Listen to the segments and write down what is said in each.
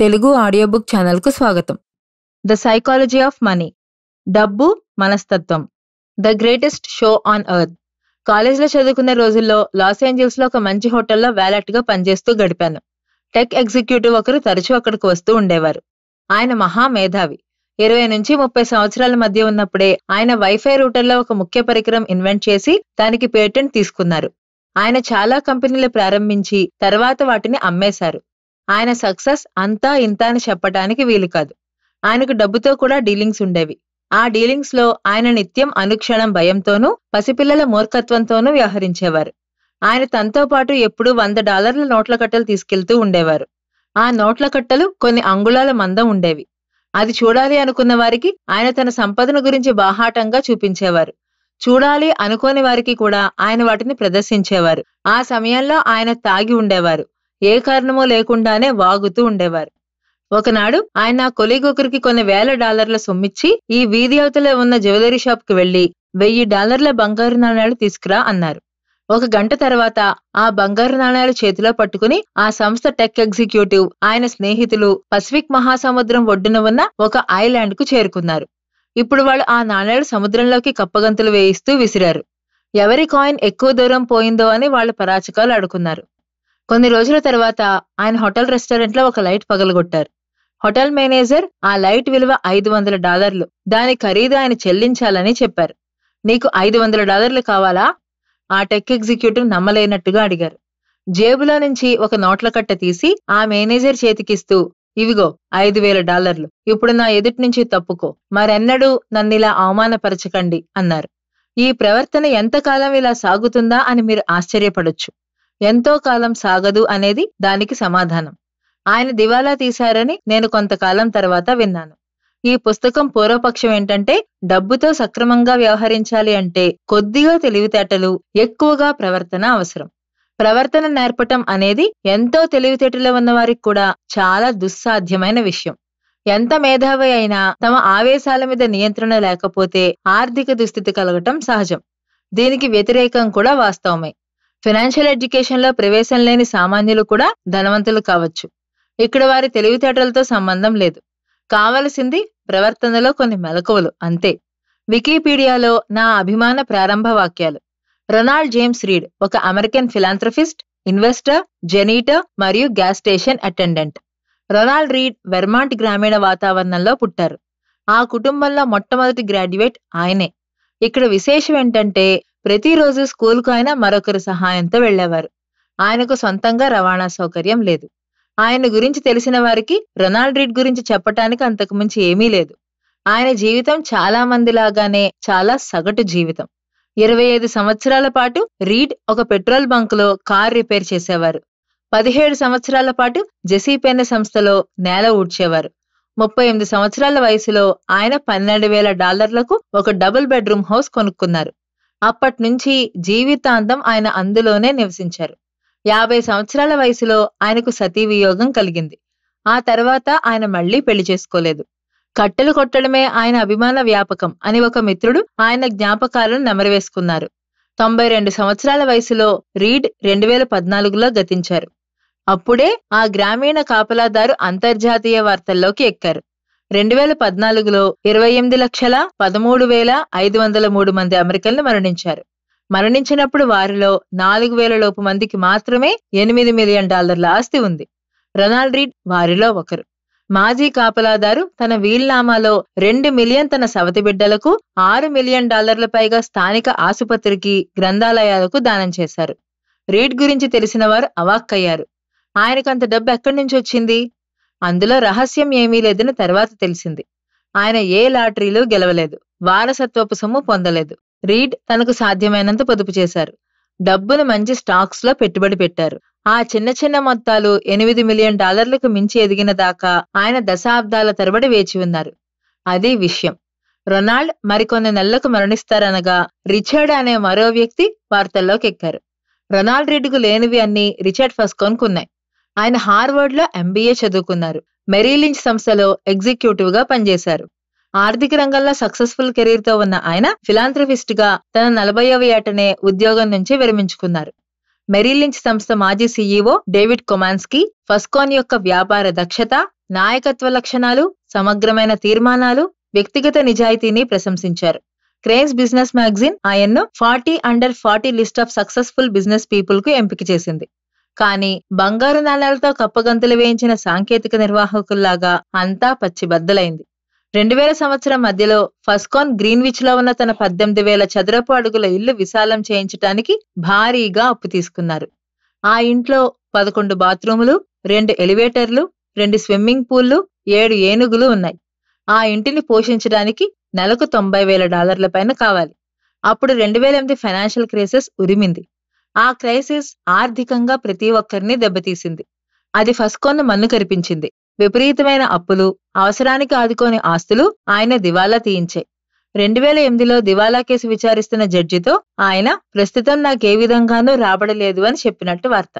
Telugu audio book ఛానల్కు స్వాగతం. The psychology of money, డబ్బు మనస్తత్వం. The greatest show on earth. కాలేజ్లో చదువుకునే రోజుల్లో లాస్ ఏంజల్స్లో ఒక మంచి హోటల్లో వ్యాలెట్గా పనిచేస్తూ గడిపాను. టెక్ ఎగ్జిక్యూటివ్ ఒకరు తరచూ అక్కడికి వస్తూ ఉండేవారు. ఆయన మహా మేధావి. 20 నుంచి 30 సంవత్సరాల మధ్య ఉన్నప్పుడే ఆయన వైఫై రూటర్లో ఒక ముఖ్య పరికరం ఇన్వెంట్ చేసి దానికి పేటెంట్ తీసుకున్నారు. ఆయన చాలా కంపెనీలు ప్రారంభించి తర్వాత వాటిని అమ్మేశారు. ఆయన సక్సెస్ అంతా ఇంత అని చెప్పటానికి వీలు కాదు. ఆయనకు డబ్బుతో కూడా డీలింగ్స్ ఉండేవి. ఆ డీలింగ్స్ లో ఆయన నిత్యం అనుక్షణం భయంతోనూ పసిపిల్లల మూర్ఖత్వంతోనూ వ్యవహరించేవారు. ఆయన తనతో పాటు ఎప్పుడు $100 నోట్ల కట్టలు తీసుకెళ్తూ ఉండేవారు. ఆ నోట్ల కట్టలు కొన్ని అంగుళాల మందం ఉండేవి. అది చూడాలి అనుకున్న వారికి ఆయన తన సంపదను గురించి బాహాటంగా చూపించేవారు. చూడాలి అనుకోని వారికి కూడా ఆయన వాటిని ప్రదర్శించేవారు. ఆ సమయంలో ఆయన తాగి ఉండేవారు. ఏ కారణమో లేకుండానే వాగుతూ ఉండేవారు. ఒకనాడు ఆయన నా కొలీగ్ ఒకరికి కొన్ని వేల డాలర్ల సొమ్మిచ్చి, ఈ వీధి అవతలే ఉన్న జ్యువెలరీ షాప్ కి వెళ్లి $1000 బంగారు నాణేలు తీసుకురా అన్నారు. 1 గంట తర్వాత ఆ బంగారు నాణేలు చేతిలో పట్టుకుని ఆ సంస్థ టెక్ ఎగ్జిక్యూటివ్, ఆయన స్నేహితులు పసిఫిక్ మహాసముద్రం ఒడ్డున ఉన్న ఒక ఐలాండ్ కు చేరుకున్నారు. ఇప్పుడు వాళ్ళు ఆ నాణేలు సముద్రంలోకి కప్పగంతులు వేయిస్తూ విసిరారు. ఎవరి కాయిన్ ఎక్కువ దూరం పోయిందో అని వాళ్ళ పరాచకాలు అడుకున్నారు. కొన్ని రోజుల తర్వాత ఆయన హోటల్ రెస్టారెంట్ లో ఒక లైట్ పగలగొట్టారు. హోటల్ మేనేజర్ ఆ లైట్ విలువ $500, దాని ఖరీదు ఆయన చెల్లించాలని చెప్పారు. నీకు $500 కావాలా? ఆ టెక్ ఎగ్జిక్యూటివ్ నమ్మలేనట్టుగా అడిగారు. జేబులో నుంచి ఒక నోట్ల కట్ట తీసి ఆ మేనేజర్ చేతికిస్తూ, ఇవిగో $5000, ఇప్పుడు నా ఎదుటి నుంచి తప్పుకో, మరెన్నడూ నన్నిలా అవమానపరచకండి అన్నారు. ఈ ప్రవర్తన ఎంతకాలం ఇలా సాగుతుందా అని మీరు ఆశ్చర్యపడొచ్చు. ఎంతో కాలం సాగదు అనేది దానికి సమాధానం. ఆయన దివాలా తీశారని నేను కొంతకాలం తర్వాత విన్నాను. ఈ పుస్తకం పూర్వపక్షం ఏంటంటే, డబ్బుతో సక్రమంగా వ్యవహరించాలి అంటే కొద్దిగా తెలివితేటలు, ఎక్కువగా ప్రవర్తన అవసరం. ప్రవర్తన నేర్పటం అనేది ఎంతో తెలివితేటలు ఉన్నవారికి కూడా చాలా దుస్సాధ్యమైన విషయం. ఎంత మేధావి అయినా తమ ఆవేశాల మీద నియంత్రణ లేకపోతే ఆర్థిక దుస్థితి కలగటం సహజం. దీనికి వ్యతిరేకం కూడా వాస్తవమే. ఫైనాన్షియల్ ఎడ్యుకేషన్ లో ప్రవేశం లేని సామాన్యులు కూడా ధనవంతులు కావచ్చు. ఇక్కడ వారి తెలివితేటలతో సంబంధం లేదు. కావలసింది ప్రవర్తనలో కొన్ని మెలకువలు అంతే. వికీపీడియాలో నా అభిమాన ప్రారంభ వాక్యాలు. రొనాల్డ్ జేమ్స్ రీడ్ ఒక అమెరికన్ ఫిలాంథ్రఫిస్ట్, ఇన్వెస్టర్, జెనీటర్ మరియు gas station attendant. Ronald Read Vermont గ్రామీణ వాతావరణంలో పుట్టారు. ఆ కుటుంబంలో మొట్టమొదటి గ్రాడ్యుయేట్ ఆయనే. ఇక్కడ విశేషం ఏంటంటే, ప్రతిరోజు స్కూల్కు ఆయన మరొకరి సహాయంతో వెళ్లేవారు. ఆయనకు సొంతంగా రవాణా సౌకర్యం లేదు. ఆయన గురించి తెలిసిన వారికి రొనాల్డ్ రీడ్ గురించి చెప్పటానికి అంతకుమించి ఏమీ లేదు. ఆయన జీవితం చాలా మందిలాగానే చాలా సగటు జీవితం. 25 సంవత్సరాల పాటు రీడ్ ఒక పెట్రోల్ బంకులో కార్ రిపేర్ చేసేవారు. 17 సంవత్సరాల పాటు జెసిపెన్ సంస్థలో నేల ఊడ్చేవారు. 38 సంవత్సరాల వయసులో ఆయన $12,000 ఒక డబుల్ బెడ్రూమ్ హౌస్ కొనుక్కున్నారు. అప్పట్నుంచి జీవితాంతం ఆయన అందులోనే నివసించారు. 50 సంవత్సరాల వయసులో ఆయనకు సతీ వియోగం కలిగింది. ఆ తర్వాత ఆయన మళ్లీ పెళ్లి చేసుకోలేదు. కట్టెలు కొట్టడమే ఆయన అభిమాన వ్యాపకం అని ఒక మిత్రుడు ఆయన జ్ఞాపకాలను నెమరవేసుకున్నారు. 92 సంవత్సరాల వయసులో రీడ్ 2014లో గతించారు. అప్పుడే ఆ గ్రామీణ కాపలాదారు అంతర్జాతీయ వార్తల్లోకి ఎక్కారు. 2014లో 28,13,503 మంది అమెరికన్లు మరణించారు. మరణించినప్పుడు వారిలో 4,000 లోపు మందికి మాత్రమే $8 మిలియన్ ఆస్తి ఉంది. రొనాల్డ్ రీడ్ వారిలో ఒకరు. మాజీ కాపలాదారు తన వీల్నామాలో $2 మిలియన్ తన సవతి బిడ్డలకు, $6 మిలియన్ పైగా స్థానిక ఆసుపత్రికి, గ్రంథాలయాలకు దానం చేశారు. రీడ్ గురించి తెలిసిన వారు అవాక్కయ్యారు. ఆయనకంత డబ్బు ఎక్కడి నుంచి వచ్చింది? అందులో రహస్యం ఏమీ లేదని తర్వాత తెలిసింది. ఆయన ఏ లాటరీలు గెలవలేదు, వారసత్వపు సొమ్ము పొందలేదు. రీడ్ తనకు సాధ్యమైనంత పొదుపు చేశారు. డబ్బును మంచి స్టాక్స్ లో పెట్టుబడి పెట్టారు. ఆ చిన్న చిన్న మొత్తాలు $8 మిలియన్ మించి ఎదిగిన దాకా ఆయన దశాబ్దాల తరబడి వేచి ఉన్నారు. అది విషయం. రొనాల్డ్ మరికొన్ని నెలలకు మరణిస్తారనగా రిచర్డ్ అనే మరో వ్యక్తి వార్తల్లోకి ఎక్కారు. రొనాల్డ్ రీడ్కు లేనివి అన్ని రిచర్డ్ ఫస్కోన్కు ఉన్నాయి. ఆయన హార్వర్డ్ లో MBA చదువుకున్నారు. మెరీలించ్ సంస్థలో ఎగ్జిక్యూటివ్ గా పనిచేశారు. ఆర్థిక రంగంలో సక్సెస్ఫుల్ కెరీర్ తో ఉన్న ఆయన ఫిలాంథ్రఫిస్ట్ గా తన 40వ ఏటనే ఉద్యోగం నుంచి విరమించుకున్నారు. మెరీలించ్ సంస్థ మాజీ CEO డేవిడ్ కొమాన్స్కీ ఫస్కోన్ యొక్క వ్యాపార దక్షత, నాయకత్వ లక్షణాలు, సమగ్రమైన తీర్మానాలు, వ్యక్తిగత నిజాయితీని ప్రశంసించారు. క్రేన్స్ బిజినెస్ మ్యాగజైన్ ఆయన్ను 40 under 40 list of successful business people కు ఎంపిక చేసింది. కానీ బంగారు నాణాలతో కప్పగంతులు వేయించిన సాంకేతిక నిర్వాహకుల్లాగా అంతా పచ్చిబద్దలైంది. 2000 సంవత్సరం మధ్యలో ఫస్కాన్ గ్రీన్విచ్ లో ఉన్న తన 18,000 చదరపు అడుగుల ఇల్లు విశాలం చేయించటానికి భారీగా అప్పు తీసుకున్నారు. ఆ ఇంట్లో 11 బాత్రూములు, 2 ఎలివేటర్లు, 2 స్విమ్మింగ్ పూళ్లు, 7 ఏనుగులు ఉన్నాయి. ఆ ఇంటిని పోషించడానికి నెలకు $90,000 పైన కావాలి. అప్పుడు 2008 ఫైనాన్షియల్ క్రైసిస్ ఉరిమింది. ఆ క్రైసిస్ ఆర్థికంగా ప్రతి ఒక్కరిని దెబ్బతీసింది. అది ఫస్కోన్ను మన్ను కరిపించింది. విపరీతమైన అప్పులు, అవసరానికి ఆదుకోని ఆస్తులు ఆయన దివాలా తీయించాయి. 2008లో దివాలా కేసు విచారిస్తున్న జడ్జితో ఆయన ప్రస్తుతం నాకే విధంగానూ రాబడలేదు అని చెప్పినట్టు వార్త.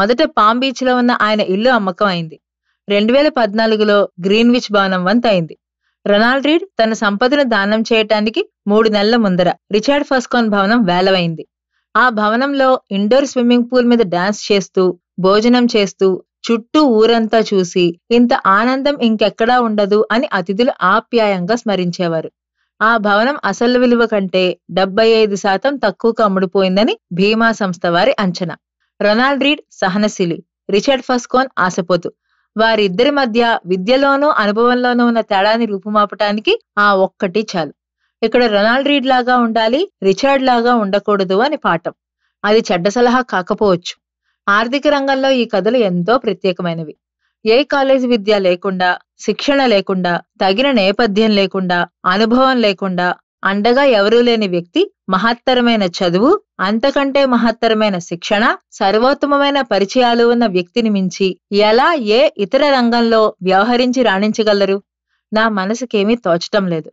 మొదట పామ్ బీచ్ లో ఉన్న ఆయన ఇల్లు అమ్మకం అయింది. 2014లో గ్రీన్విచ్ భవనం వంత అయింది. రొనాల్డ్ రీడ్ తన సంపదను దానం చేయటానికి 3 నెలల ముందర రిచర్డ్ ఫస్కాన్ భవనం వేలవైంది. ఆ భవనంలో ఇండోర్ స్విమ్మింగ్ పూల్ మీద డాన్స్ చేస్తూ, భోజనం చేస్తూ, చుట్టూ ఊరంతా చూసి ఇంత ఆనందం ఇంకెక్కడా ఉండదు అని అతిథులు ఆప్యాయంగా స్మరించేవారు. ఆ భవనం అసలు విలువ కంటే 75% తక్కువకు అమ్ముడుపోయిందని భీమా సంస్థ వారి అంచనా. రొనాల్డ్ రీడ్ సహనశీలి, రిచర్డ్ ఫస్కాన్ ఆశపోతు. వారిద్దరి మధ్య విద్యలోనూ అనుభవంలోనూ ఉన్న తేడాన్ని రూపుమాపటానికి ఆ ఒక్కటి చాలు. ఇక్కడ రొనాల్డ్ రీడ్ లాగా ఉండాలి, రిచర్డ్ లాగా ఉండకూడదు అని పాఠం. అది చెడ్డ సలహా కాకపోవచ్చు. ఆర్థిక రంగంలో ఈ కథలు ఎంతో ప్రత్యేకమైనవి. ఏ కాలేజీ విద్య లేకుండా, శిక్షణ లేకుండా, తగిన నేపథ్యం లేకుండా, అనుభవం లేకుండా, అండగా ఎవరూ లేని వ్యక్తి మహత్తరమైన చదువు, అంతకంటే మహత్తరమైన శిక్షణ, సర్వోత్తమమైన పరిచయాలు ఉన్న వ్యక్తిని మించి ఎలా ఏ ఇతర రంగంలో వ్యవహరించి రాణించగలరు? నా మనసుకేమీ తోచటం లేదు.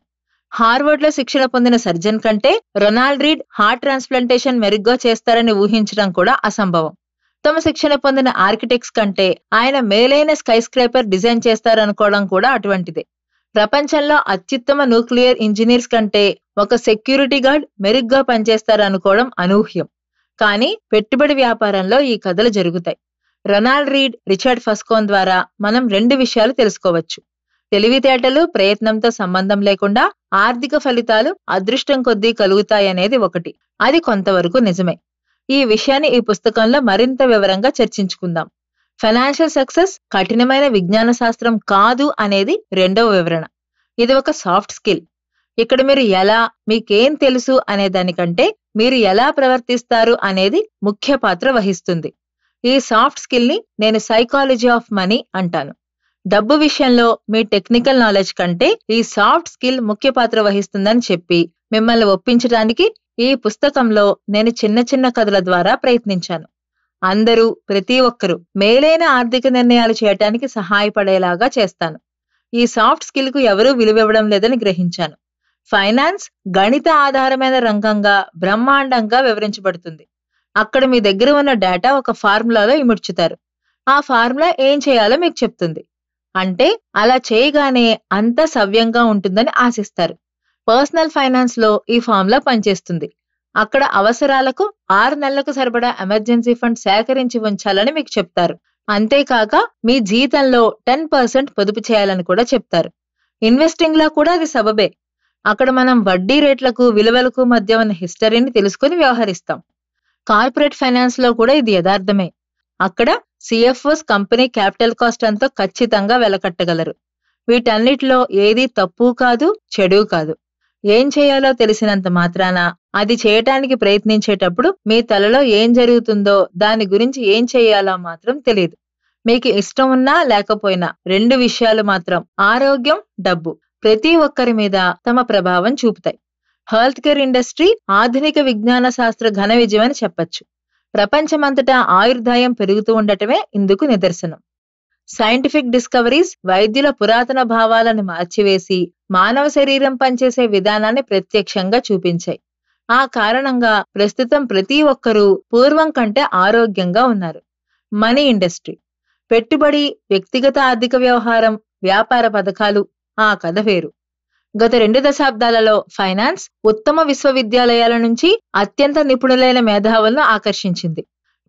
హార్వర్డ్ లో శిక్షణ పొందిన సర్జన్ కంటే రొనాల్డ్ రీడ్ హార్ట్ ట్రాన్స్ప్లాంటేషన్ మెరుగ్గా చేస్తారని ఊహించడం కూడా అసంభవం. తమ శిక్షణ పొందిన ఆర్కిటెక్ట్స్ కంటే ఆయన మేలైన స్కై స్క్రేపర్ డిజైన్ చేస్తారనుకోవడం కూడా అటువంటిదే. ప్రపంచంలో అత్యుత్తమ న్యూక్లియర్ ఇంజనీర్స్ కంటే ఒక సెక్యూరిటీ గార్డ్ మెరుగ్గా పనిచేస్తారనుకోవడం అనూహ్యం. కానీ పెట్టుబడి వ్యాపారంలో ఈ కథలు జరుగుతాయి. రొనాల్డ్ రీడ్, రిచర్డ్ ఫస్కాన్ ద్వారా మనం 2 విషయాలు తెలుసుకోవచ్చు. తెలివితేటలు ప్రయత్నంతో సంబంధం లేకుండా ఆర్థిక ఫలితాలు అదృష్టం కొద్దీ కలుగుతాయనేది ఒకటి. అది కొంతవరకు నిజమే. ఈ విషయాన్ని ఈ పుస్తకంలో మరింత వివరంగా చర్చించుకుందాం. ఫైనాన్షియల్ సక్సెస్ కఠినమైన విజ్ఞాన శాస్త్రం కాదు అనేది 2వ వివరణ. ఇది ఒక సాఫ్ట్ స్కిల్. ఇక్కడ మీరు ఎలా, మీకేం తెలుసు అనే దానికంటే మీరు ఎలా ప్రవర్తిస్తారు అనేది ముఖ్య పాత్ర వహిస్తుంది. ఈ సాఫ్ట్ స్కిల్ ని నేను సైకాలజీ ఆఫ్ మనీ అంటాను. డబ్బు విషయంలో మీ టెక్నికల్ నాలెడ్జ్ కంటే ఈ సాఫ్ట్ స్కిల్ ముఖ్య పాత్ర వహిస్తుందని చెప్పి మిమ్మల్ని ఒప్పించడానికి ఈ పుస్తకంలో నేను చిన్న చిన్న కథల ద్వారా ప్రయత్నించాను. అందరూ, ప్రతి ఒక్కరూ మేలైన ఆర్థిక నిర్ణయాలు చేయటానికి సహాయపడేలాగా చేస్తాను. ఈ సాఫ్ట్ స్కిల్ కు ఎవరూ విలువివ్వడం లేదని గ్రహించాను. ఫైనాన్స్ గణిత ఆధారమైన రంగంగా బ్రహ్మాండంగా వివరించబడుతుంది. అక్కడ మీ దగ్గర ఉన్న డేటా ఒక ఫార్ములాలో ఇముడ్చుతారు. ఆ ఫార్ములా ఏం చేయాలో మీకు చెప్తుంది. అంటే అలా చేయగానే అంత సవ్యంగా ఉంటుందని ఆశిస్తారు. పర్సనల్ ఫైనాన్స్ లో ఈ ఫార్ములా పనిచేస్తుంది. అక్కడ అవసరాలకు 6 నెలలకు సరిపడా ఎమర్జెన్సీ ఫండ్ సేకరించి ఉంచాలని మీకు చెప్తారు. అంతేకాక మీ జీతంలో 10% పొదుపు చేయాలని కూడా చెప్తారు. ఇన్వెస్టింగ్ లో కూడా అది సబబే. అక్కడ మనం వడ్డీ రేట్లకు, విలువలకు మధ్య ఉన్న హిస్టరీని తెలుసుకుని వ్యవహరిస్తాం. కార్పొరేట్ ఫైనాన్స్ లో కూడా ఇది యథార్థమే. అక్కడ సిఎఫ్ఓస్ కంపెనీ క్యాపిటల్ కాస్ట్ అంతా ఖచ్చితంగా వెలకట్టగలరు. వీటన్నిటిలో ఏది తప్పు కాదు, చెడు కాదు. ఏం చేయాలో తెలిసినంత మాత్రాన అది చేయటానికి ప్రయత్నించేటప్పుడు మీ తలలో ఏం జరుగుతుందో, దాని గురించి ఏం చేయాలో మాత్రం తెలియదు. మీకు ఇష్టం ఉన్నా లేకపోయినా 2 విషయాలు మాత్రం, ఆరోగ్యం, డబ్బు, ప్రతి ఒక్కరి మీద తమ ప్రభావం చూపుతాయి. హెల్త్ కేర్ ఇండస్ట్రీ ఆధునిక విజ్ఞాన శాస్త్ర ఘన విజయం అని చెప్పచ్చు. ప్రపంచమంతటా ఆయుర్దాయం పెరుగుతూ ఉండటమే ఇందుకు నిదర్శనం. సైంటిఫిక్ డిస్కవరీస్ వైద్యుల పురాతన భావాలను మార్చివేసి మానవ శరీరం పనిచేసే విధానాన్ని ప్రత్యక్షంగా చూపించాయి. ఆ కారణంగా ప్రస్తుతం ప్రతి ఒక్కరూ పూర్వం కంటే ఆరోగ్యంగా ఉన్నారు. మనీ ఇండస్ట్రీ, పెట్టుబడి, వ్యక్తిగత ఆర్థిక వ్యవహారం, వ్యాపార పథకాలు, ఆ కథ వేరు. గత 2 దశాబ్దాలలో ఫైనాన్స్ ఉత్తమ విశ్వవిద్యాలయాల నుంచి అత్యంత నిపుణులైన మేధావులను ఆకర్షించింది.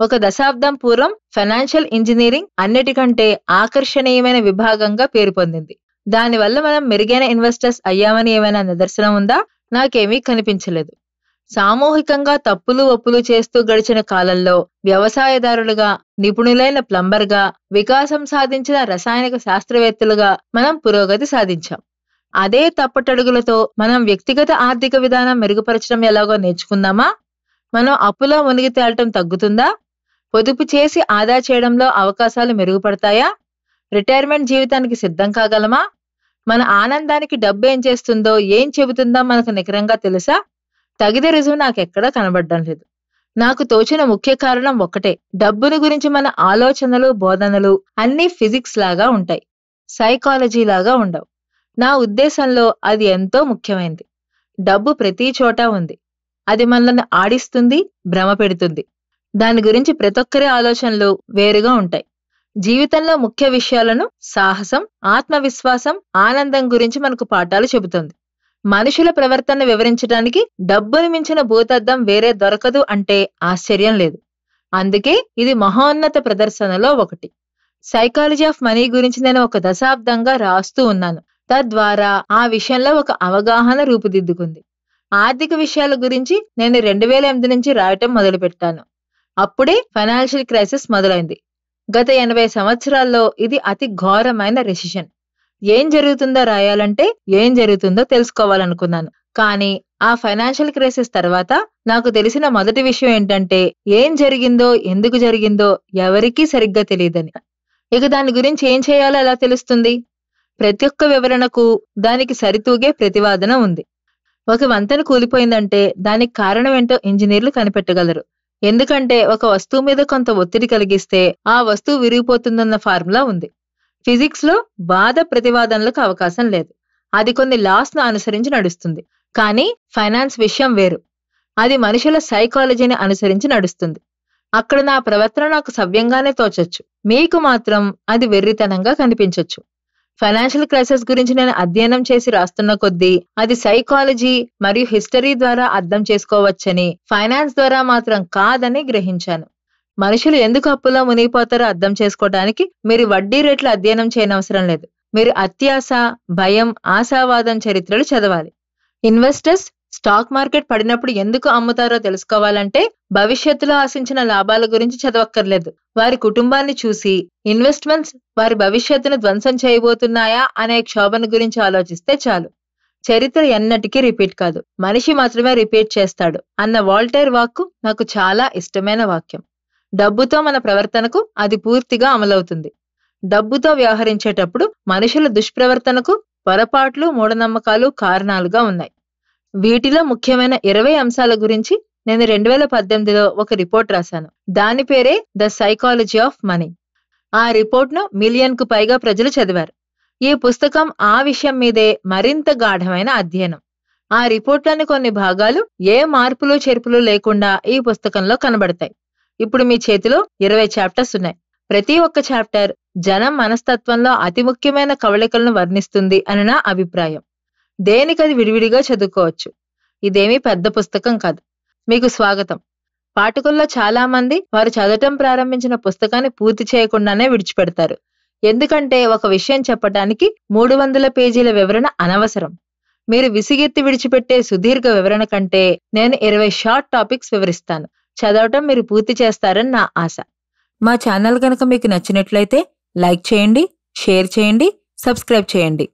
ఒక దశాబ్దం పూర్వం ఫైనాన్షియల్ ఇంజనీరింగ్ అన్నిటికంటే ఆకర్షణీయమైన విభాగంగా పేరు పొందింది. దానివల్ల మనం మెరుగైన ఇన్వెస్టర్స్ అయ్యామని ఏమైనా నిదర్శనం ఉందా? నాకేమీ కనిపించలేదు. సామూహికంగా తప్పులు ఒప్పులు చేస్తూ గడిచిన కాలంలో వ్యవసాయదారులుగా, నిపుణులైన ప్లంబర్గా, వికాసం సాధించిన రసాయనిక శాస్త్రవేత్తలుగా మనం పురోగతి సాధించాం. అదే తప్పటడుగులతో మనం వ్యక్తిగత ఆర్థిక విధానం మెరుగుపరచడం ఎలాగో నేర్చుకుందామా? మనం అప్పులో మునిగి తేలటం తగ్గుతుందా? పొదుపు చేసి ఆదా చేయడంలో అవకాశాలు మెరుగుపడతాయా? రిటైర్మెంట్ జీవితానికి సిద్ధం కాగలమా? మన ఆనందానికి డబ్బు ఏం చేస్తుందో, ఏం చెబుతుందో మనకు నికరంగా తెలుసా? తగిన రుజువు నాకు ఎక్కడా కనబడడం లేదు. నాకు తోచిన ముఖ్య కారణం ఒకటే, డబ్బుని గురించి మన ఆలోచనలు, బోధనలు అన్ని ఫిజిక్స్ లాగా ఉంటాయి, సైకాలజీ లాగా ఉండవు. నా ఉద్దేశంలో అది ఎంతో ముఖ్యమైంది. డబ్బు ప్రతి చోటా ఉంది. అది మనల్ని ఆడిస్తుంది, భ్రమ పెడుతుంది. దాని గురించి ప్రతి ఒక్కరి ఆలోచనలు వేరుగా ఉంటాయి. జీవితంలో ముఖ్య విషయాలను సాహసం, ఆత్మవిశ్వాసం, ఆనందం గురించి మనకు పాఠాలు చెబుతుంది. మనుషుల ప్రవర్తనను వివరించడానికి డబ్బును మించిన భూతద్దం వేరే దొరకదు అంటే ఆశ్చర్యం లేదు. అందుకే ఇది మహోన్నత ప్రదర్శనలో ఒకటి. సైకాలజీ ఆఫ్ మనీ గురించి నేను ఒక దశాబ్దంగా రాస్తూ ఉన్నాను. తద్వారా ఆ విషయంలో ఒక అవగాహన రూపుదిద్దుకుంది. ఆర్థిక విషయాల గురించి నేను 2008 నుంచి రాయటం మొదలుపెట్టాను. అప్పుడే ఫైనాన్షియల్ క్రైసిస్ మొదలైంది. గత 80 సంవత్సరాల్లో ఇది అతి ఘోరమైన రెసిషన్. ఏం జరుగుతుందో రాయాలంటే ఏం జరుగుతుందో తెలుసుకోవాలనుకున్నాను. కానీ ఆ ఫైనాన్షియల్ క్రైసిస్ తర్వాత నాకు తెలిసిన మొదటి విషయం ఏంటంటే, ఏం జరిగిందో, ఎందుకు జరిగిందో ఎవరికీ సరిగ్గా తెలియదని. ఇక దాని గురించి ఏం చేయాలో ఎలా తెలుస్తుంది? ప్రతి ఒక్క వివరణకు దానికి సరితూగే ప్రతివాదన ఉంది. ఒక వంతెన కూలిపోయిందంటే దానికి కారణం ఏంటో ఇంజనీర్లు కనిపెట్టగలరు. ఎందుకంటే ఒక వస్తువు మీద కొంత ఒత్తిడి కలిగిస్తే ఆ వస్తువు విరిగిపోతుందన్న ఫార్ములా ఉంది. ఫిజిక్స్ లో వాద ప్రతివాదనలకు అవకాశం లేదు. అది కొన్ని లాస్ ను అనుసరించి నడుస్తుంది. కానీ ఫైనాన్స్ విషయం వేరు. అది మనుషుల సైకాలజీని అనుసరించి నడుస్తుంది. అక్కడ నా ప్రవర్తన నాకు సవ్యంగానే తోచొచ్చు, మీకు మాత్రం అది వెర్రితనంగా కనిపించవచ్చు. ఫైనాన్షియల్ క్రైసిస్ గురించి నేను అధ్యయనం చేసి రాస్తున్న కొద్దీ అది సైకాలజీ మరియు హిస్టరీ ద్వారా అర్థం చేసుకోవచ్చని, ఫైనాన్స్ ద్వారా మాత్రం కాదని గ్రహించాను. మనుషులు ఎందుకు అప్పులో మునిగిపోతారో అర్థం చేసుకోవడానికి మీరు వడ్డీ రేట్లు అధ్యయనం చేయనవసరం లేదు. మీరు అత్యాశ, భయం, ఆశావాదం చరిత్రలు చదవాలి. ఇన్వెస్టర్స్ స్టాక్ మార్కెట్ పడినప్పుడు ఎందుకు అమ్ముతారో తెలుసుకోవాలంటే భవిష్యత్తులో ఆశించిన లాభాల గురించి చదవక్కర్లేదు. వారి కుటుంబాన్ని చూసి ఇన్వెస్ట్మెంట్స్ వారి భవిష్యత్తును ధ్వంసం చేయబోతున్నాయా అనే క్షోభను గురించి ఆలోచిస్తే చాలు. చరిత్ర ఎన్నటికీ రిపీట్ కాదు, మనిషి మాత్రమే రిపీట్ చేస్తాడు అన్న వాల్టైర్ వాక్కు నాకు చాలా ఇష్టమైన వాక్యం. డబ్బుతో మన ప్రవర్తనకు అది పూర్తిగా అమలవుతుంది. డబ్బుతో వ్యవహరించేటప్పుడు మనుషుల దుష్ప్రవర్తనకు పొరపాట్లు, మూఢనమ్మకాలు కారణాలుగా ఉన్నాయి. వీటిలో ముఖ్యమైన 20 అంశాల గురించి నేను 2018లో ఒక రిపోర్ట్ రాశాను. దాని పేరే ద సైకాలజీ ఆఫ్ మనీ. ఆ రిపోర్ట్ ను 1 మిలియన్కు పైగా ప్రజలు చదివారు. ఈ పుస్తకం ఆ విషయం మీదే మరింత గాఢమైన అధ్యయనం. ఆ రిపోర్ట్లోని కొన్ని భాగాలు ఏ మార్పులు చేర్పులు లేకుండా ఈ పుస్తకంలో కనబడతాయి. ఇప్పుడు మీ చేతిలో 20 చాప్టర్స్ ఉన్నాయి. ప్రతి ఒక్క చాప్టర్ జనం మనస్తత్వంలో అతి ముఖ్యమైన కవళికలను వర్ణిస్తుంది అని నా అభిప్రాయం. దేనికది విడివిడిగా చదువుకోవచ్చు. ఇదేమీ పెద్ద పుస్తకం కాదు. మీకు స్వాగతం. పాఠకుల్లో చాలా మంది వారు చదవటం ప్రారంభించిన పుస్తకాన్ని పూర్తి చేయకుండానే విడిచిపెడతారు. ఎందుకంటే ఒక విషయం చెప్పడానికి 300 పేజీల వివరణ అనవసరం. మీరు విసిగెత్తి విడిచిపెట్టే సుదీర్ఘ వివరణ కంటే నేను 20 షార్ట్ టాపిక్స్ వివరిస్తాను. చదవటం మీరు పూర్తి చేస్తారని నా ఆశ. మా ఛానల్ కనుక మీకు నచ్చినట్లయితే లైక్ చేయండి, షేర్ చేయండి, సబ్స్క్రైబ్ చేయండి.